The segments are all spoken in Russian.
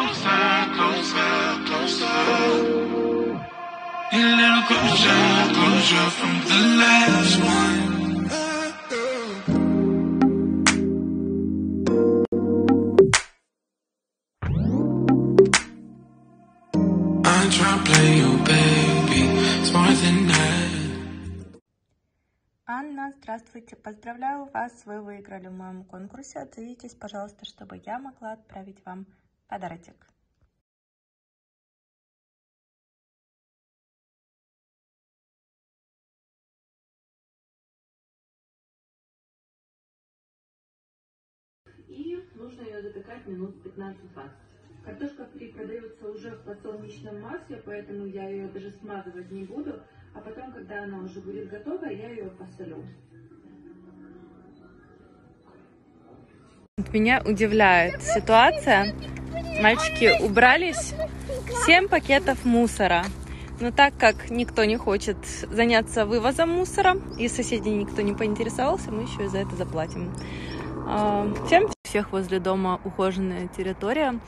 Анна, здравствуйте, поздравляю вас, вы выиграли в моем конкурсе. Отзовитесь, пожалуйста, чтобы я могла отправить вам подарочек. И нужно ее запекать минут 15-20. Картошка фри продается уже в подсолнечном масле, поэтому я ее даже смазывать не буду. А потом, когда она уже будет готова, я ее посолю. Меня удивляет ситуация. Мальчики убрались 7 пакетов мусора. Но так как никто не хочет заняться вывозом мусора, и соседей никто не поинтересовался, мы еще и за это заплатим. Всех возле дома ухоженная территория.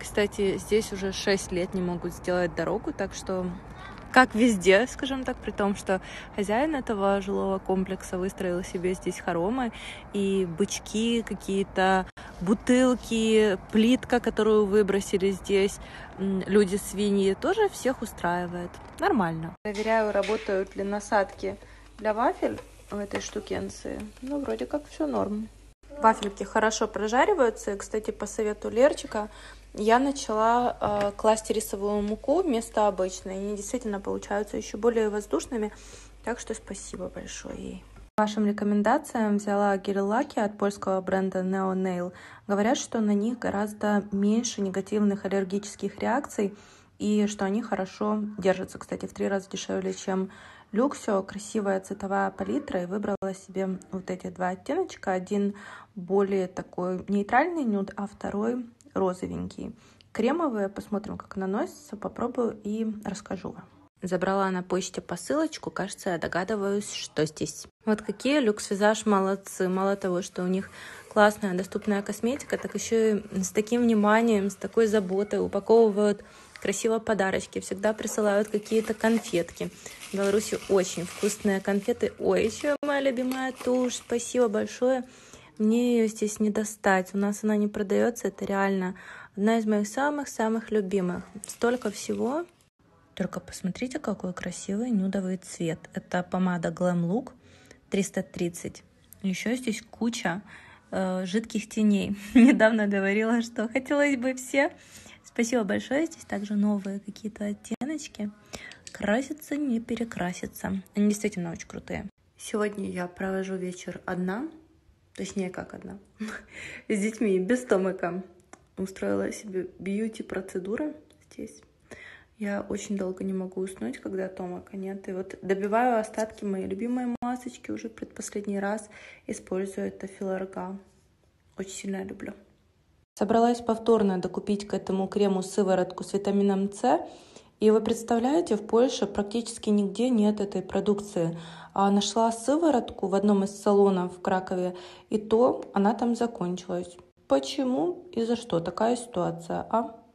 Кстати, здесь уже 6 лет не могут сделать дорогу, так что как везде, скажем так, при том, что хозяин этого жилого комплекса выстроил себе здесь хоромы и бычки, какие-то бутылки, плитка, которую выбросили здесь, люди-свиньи, тоже всех устраивает. Нормально. Проверяю, работают ли насадки для вафель в этой штукенции. Ну, вроде как все норм. Вафельки хорошо прожариваются. И, кстати, по совету Лерчика я начала класть рисовую муку вместо обычной. Они действительно получаются еще более воздушными. Так что спасибо большое ей. По вашим рекомендациям взяла гель-лаки от польского бренда Neo Nail. Говорят, что на них гораздо меньше негативных аллергических реакций. И что они хорошо держатся. Кстати, в 3 раза дешевле, чем Люксио. Красивая цветовая палитра. И выбрала себе вот эти 2 оттеночка. Один более такой нейтральный нюд, а второй розовенький. Кремовые. Посмотрим, как наносится. Попробую и расскажу вам. Забрала на почте посылочку. Кажется, я догадываюсь, что здесь. Вот какие люкс-визаж молодцы. Мало того, что у них классная доступная косметика, так еще и с таким вниманием, с такой заботой упаковывают красиво подарочки, всегда присылают какие-то конфетки. В Беларуси очень вкусные конфеты. Ой, еще моя любимая тушь, спасибо большое. Мне ее здесь не достать, у нас она не продается, это реально одна из моих самых-самых любимых. Столько всего. Только посмотрите, какой красивый нюдовый цвет. Это помада Glam Look 330. Еще здесь куча жидких теней. Недавно говорила, что хотелось бы все. Спасибо большое. Здесь также новые какие-то оттеночки. Краситься, не перекраситься. Они действительно очень крутые. Сегодня я провожу вечер одна. Точнее, как одна. С детьми, без Томика. Устроила себе бьюти-процедуры здесь. Я очень долго не могу уснуть, когда Томика нет. И вот добиваю остатки моей любимой масочки. Уже предпоследний раз использую это Филорга. Очень сильно люблю. Собралась повторно докупить к этому крему сыворотку с витамином С. И вы представляете, в Польше практически нигде нет этой продукции. А нашла сыворотку в одном из салонов в Кракове, и то она там закончилась. Почему и за что такая ситуация, а?